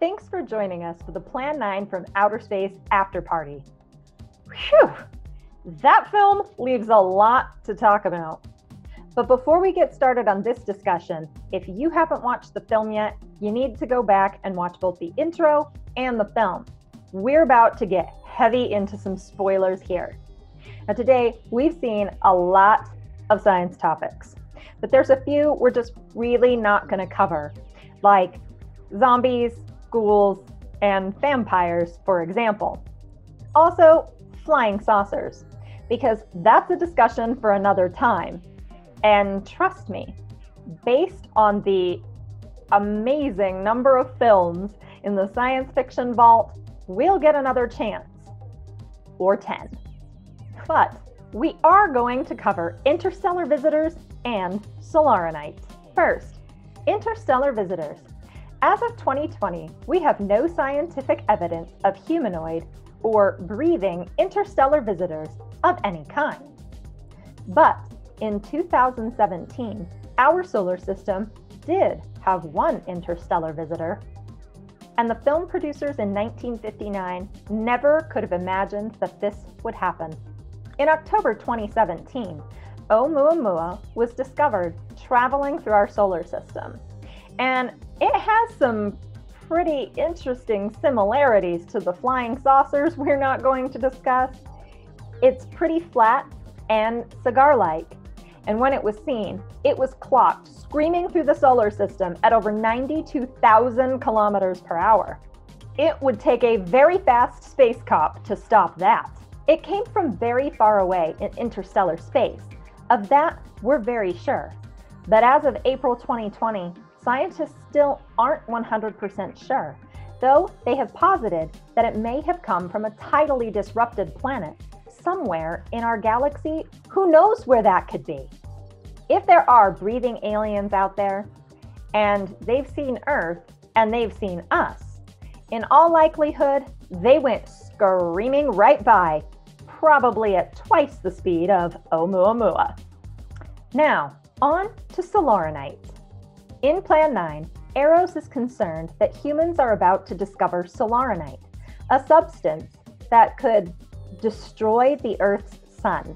Thanks for joining us for the Plan 9 from Outer Space After Party. Whew! That film leaves a lot to talk about. But before we get started on this discussion, if you haven't watched the film yet, you need to go back and watch both the intro and the film. We're about to get heavy into some spoilers here. Now today, we've seen a lot of science topics, but there's a few we're just really not gonna cover, like zombies, ghouls, and vampires, for example. Also, flying saucers, because that's a discussion for another time. And trust me, based on the amazing number of films in the science fiction vault, we'll get another chance, or 10. But we are going to cover interstellar visitors and solaronite. First, interstellar visitors. As of 2020, we have no scientific evidence of humanoid or breathing interstellar visitors of any kind. But in 2017, our solar system did have one interstellar visitor, and the film producers in 1959 never could have imagined that this would happen. In October 2017, Oumuamua was discovered traveling through our solar system, and it has some pretty interesting similarities to the flying saucers we're not going to discuss. It's pretty flat and cigar-like. And when it was seen, it was clocked screaming through the solar system at over 92,000 kilometers per hour. It would take a very fast space cop to stop that. It came from very far away in interstellar space. Of that, we're very sure. But as of April 2020, scientists still aren't 100% sure, though they have posited that it may have come from a tidally disrupted planet somewhere in our galaxy. Who knows where that could be? If there are breathing aliens out there, and they've seen Earth, and they've seen us, in all likelihood, they went screaming right by, probably at twice the speed of Oumuamua. Now, on to solaronite. In Plan 9, Eros is concerned that humans are about to discover solaronite, a substance that could destroy the Earth's sun.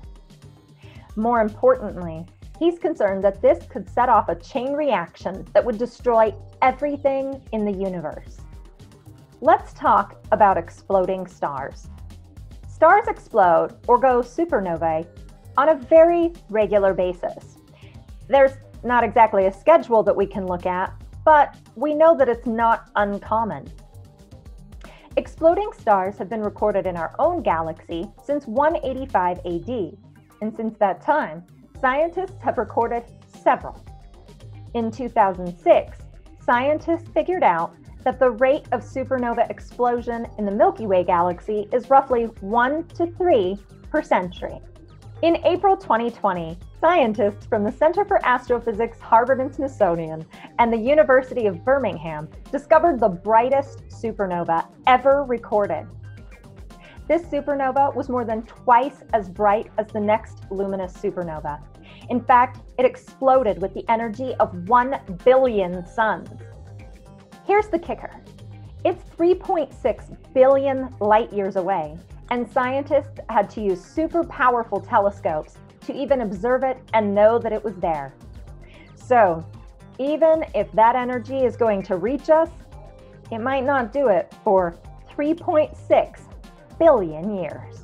More importantly, he's concerned that this could set off a chain reaction that would destroy everything in the universe. Let's talk about exploding stars. Stars explode or go supernovae on a very regular basis. There's not exactly a schedule that we can look at, but we know that it's not uncommon. Exploding stars have been recorded in our own galaxy since 185 AD, and since that time, scientists have recorded several. In 2006, scientists figured out that the rate of supernova explosion in the Milky Way galaxy is roughly 1 to 3 per century. In April 2020, scientists from the Center for Astrophysics, Harvard and Smithsonian, and the University of Birmingham discovered the brightest supernova ever recorded. This supernova was more than twice as bright as the next luminous supernova. In fact, it exploded with the energy of 1 billion suns. Here's the kicker. It's 3.6 billion light years away, and scientists had to use super powerful telescopes to even observe it and know that it was there. So even if that energy is going to reach us, it might not do it for 3.6 billion years.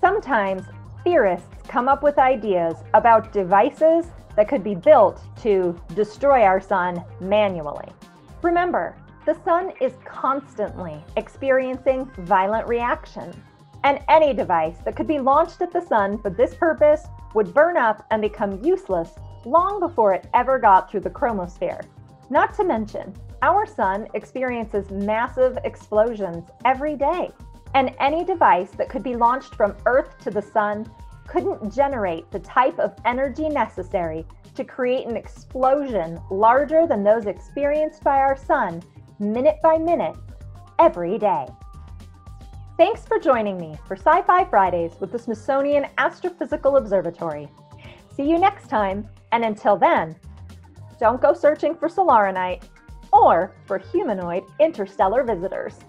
Sometimes theorists come up with ideas about devices that could be built to destroy our sun manually. Remember, the sun is constantly experiencing violent reactions, and any device that could be launched at the sun for this purpose would burn up and become useless long before it ever got through the chromosphere. Not to mention, our sun experiences massive explosions every day, and any device that could be launched from Earth to the sun couldn't generate the type of energy necessary to create an explosion larger than those experienced by our sun minute by minute every day. Thanks for joining me for Sci-Fi Fridays with the Smithsonian Astrophysical Observatory. See you next time, and until then, don't go searching for solaronite or for humanoid interstellar visitors.